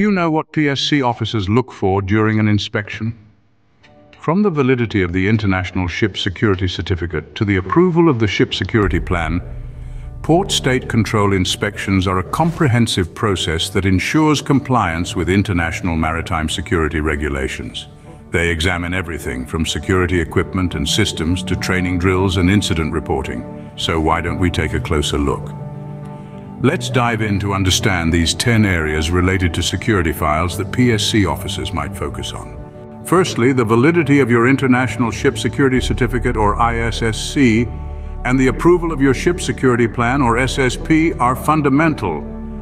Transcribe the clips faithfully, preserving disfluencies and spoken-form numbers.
Do you know what P S C officers look for during an inspection? From the validity of the International Ship Security Certificate to the approval of the Ship Security Plan, Port State Control inspections are a comprehensive process that ensures compliance with international maritime security regulations. They examine everything from security equipment and systems to training drills and incident reporting. So why don't we take a closer look? Let's dive in to understand these ten areas related to security files that P S C officers might focus on. Firstly, the validity of your International Ship Security Certificate or I S S C and the approval of your Ship Security Plan or S S P are fundamental.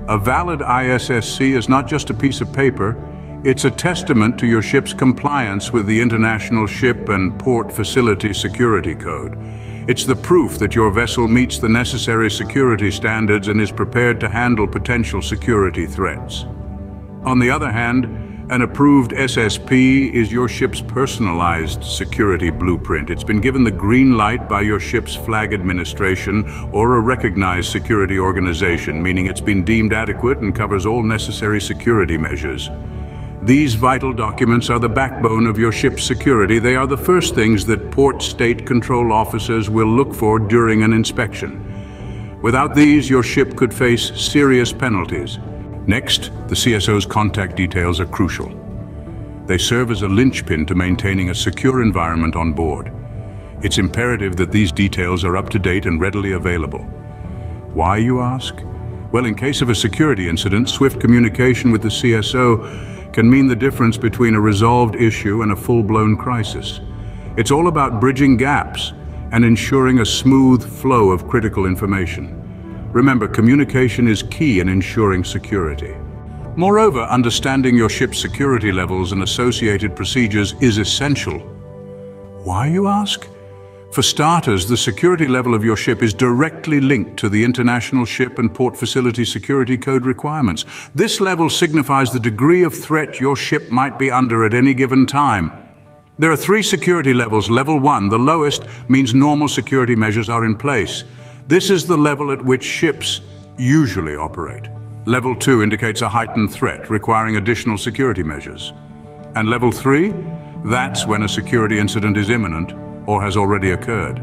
A valid I S S C is not just a piece of paper, it's a testament to your ship's compliance with the International Ship and Port Facility Security Code. It's the proof that your vessel meets the necessary security standards and is prepared to handle potential security threats. On the other hand, an approved S S P is your ship's personalized security blueprint. It's been given the green light by your ship's flag administration or a recognized security organization, meaning it's been deemed adequate and covers all necessary security measures. These vital documents are the backbone of your ship's security. They are the first things that Port State Control officers will look for during an inspection. Without these, your ship could face serious penalties. Next, the C S O's contact details are crucial. They serve as a linchpin to maintaining a secure environment on board. It's imperative that these details are up to date and readily available. Why, you ask? Well, in case of a security incident, swift communication with the C S O can mean the difference between a resolved issue and a full-blown crisis. It's all about bridging gaps and ensuring a smooth flow of critical information. Remember, communication is key in ensuring security. Moreover, understanding your ship's security levels and associated procedures is essential. Why, you ask? For starters, the security level of your ship is directly linked to the International Ship and Port Facility Security Code requirements. This level signifies the degree of threat your ship might be under at any given time. There are three security levels. Level one, the lowest, means normal security measures are in place. This is the level at which ships usually operate. Level two indicates a heightened threat, requiring additional security measures. And level three, that's when a security incident is imminent or has already occurred.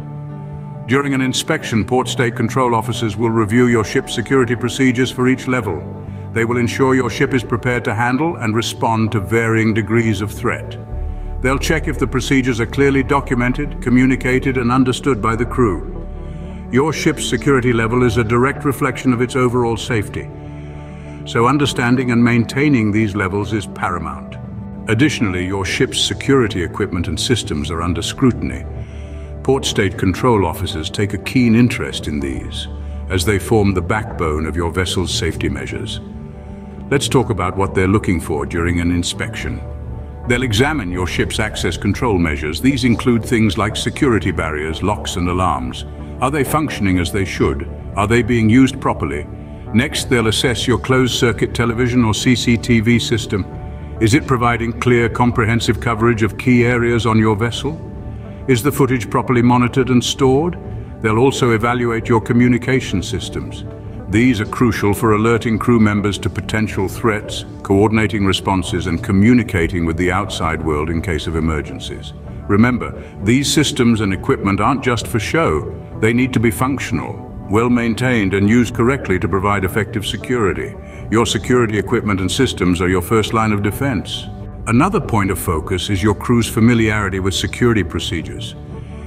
During an inspection, Port State Control officers will review your ship's security procedures for each level. They will ensure your ship is prepared to handle and respond to varying degrees of threat. They'll check if the procedures are clearly documented, communicated, and understood by the crew. Your ship's security level is a direct reflection of its overall safety. So understanding and maintaining these levels is paramount. Additionally, your ship's security equipment and systems are under scrutiny. Port State Control officers take a keen interest in these, as they form the backbone of your vessel's safety measures. Let's talk about what they're looking for during an inspection. They'll examine your ship's access control measures. These include things like security barriers, locks, and alarms. Are they functioning as they should? Are they being used properly? Next, they'll assess your closed-circuit television or C C T V system. Is it providing clear, comprehensive coverage of key areas on your vessel? Is the footage properly monitored and stored? They'll also evaluate your communication systems. These are crucial for alerting crew members to potential threats, coordinating responses, and communicating with the outside world in case of emergencies. Remember, these systems and equipment aren't just for show. They need to be functional, well-maintained, and used correctly to provide effective security. Your security equipment and systems are your first line of defense. Another point of focus is your crew's familiarity with security procedures.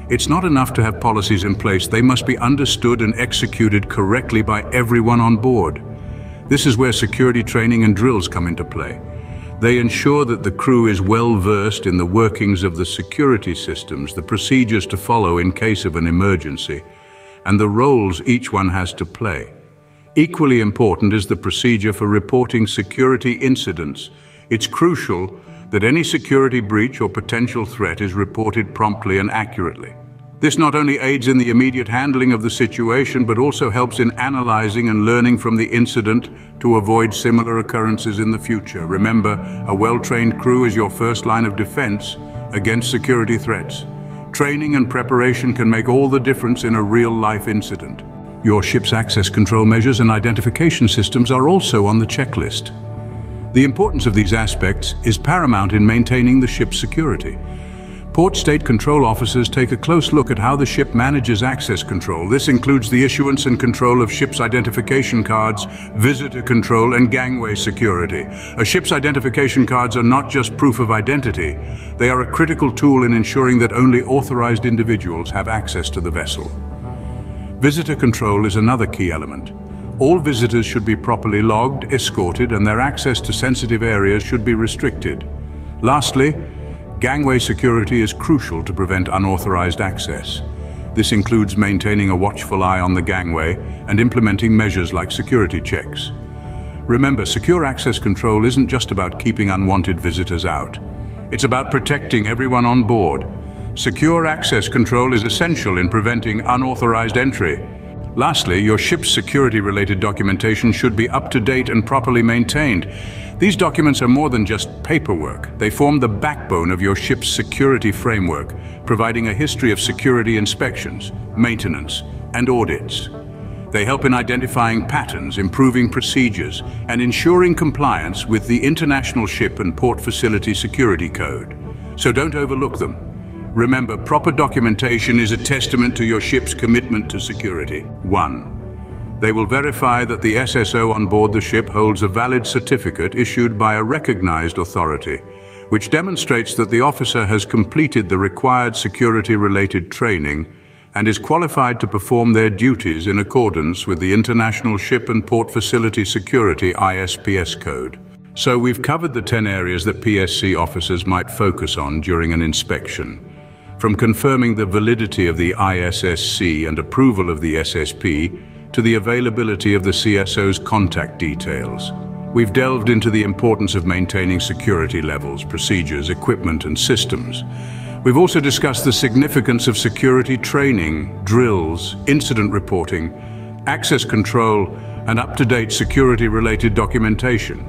It's not enough to have policies in place. They must be understood and executed correctly by everyone on board. This is where security training and drills come into play. They ensure that the crew is well-versed in the workings of the security systems, the procedures to follow in case of an emergency, and the roles each one has to play. Equally important is the procedure for reporting security incidents. It's crucial that any security breach or potential threat is reported promptly and accurately. This not only aids in the immediate handling of the situation, but also helps in analyzing and learning from the incident to avoid similar occurrences in the future. Remember, a well-trained crew is your first line of defense against security threats. Training and preparation can make all the difference in a real-life incident. Your ship's access control measures and identification systems are also on the checklist. The importance of these aspects is paramount in maintaining the ship's security. Port State Control officers take a close look at how the ship manages access control. This includes the issuance and control of ship's identification cards, visitor control, and gangway security. A ship's identification cards are not just proof of identity. They are a critical tool in ensuring that only authorized individuals have access to the vessel. Visitor control is another key element. All visitors should be properly logged, escorted, and their access to sensitive areas should be restricted. Lastly, gangway security is crucial to prevent unauthorized access. This includes maintaining a watchful eye on the gangway and implementing measures like security checks. Remember, secure access control isn't just about keeping unwanted visitors out. It's about protecting everyone on board. Secure access control is essential in preventing unauthorized entry. Lastly, your ship's security-related documentation should be up-to-date and properly maintained. These documents are more than just paperwork. They form the backbone of your ship's security framework, providing a history of security inspections, maintenance, and audits. They help in identifying patterns, improving procedures, and ensuring compliance with the International Ship and Port Facility Security Code. So don't overlook them. Remember, proper documentation is a testament to your ship's commitment to security. One, they will verify that the S S O on board the ship holds a valid certificate issued by a recognized authority, which demonstrates that the officer has completed the required security-related training and is qualified to perform their duties in accordance with the International Ship and Port Facility Security I S P S Code. So we've covered the ten areas that P S C officers might focus on during an inspection. From confirming the validity of the I S S C and approval of the S S P to the availability of the C S O's contact details. We've delved into the importance of maintaining security levels, procedures, equipment, and systems. We've also discussed the significance of security training, drills, incident reporting, access control, and up-to-date security-related documentation.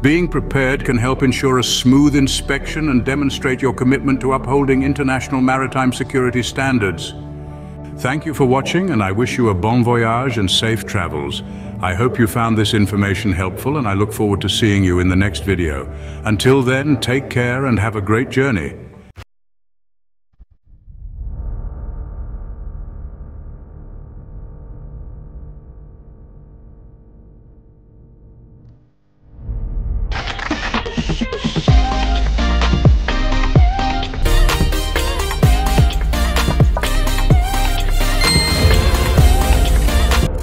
Being prepared can help ensure a smooth inspection and demonstrate your commitment to upholding international maritime security standards. Thank you for watching, and I wish you a bon voyage and safe travels. I hope you found this information helpful, and I look forward to seeing you in the next video. Until then, take care and have a great journey.